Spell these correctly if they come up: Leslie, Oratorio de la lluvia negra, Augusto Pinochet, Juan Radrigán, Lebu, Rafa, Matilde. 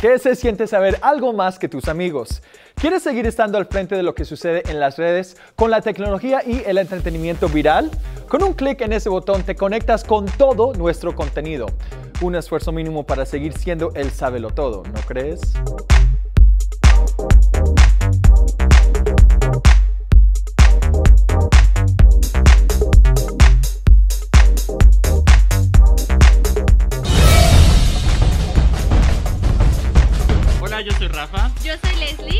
¿Qué se siente saber algo más que tus amigos? ¿Quieres seguir estando al frente de lo que sucede en las redes con la tecnología y el entretenimiento viral? Con un clic en ese botón te conectas con todo nuestro contenido. Un esfuerzo mínimo para seguir siendo el sabelotodo, ¿no crees? Hola, yo soy Rafa. Yo soy Leslie.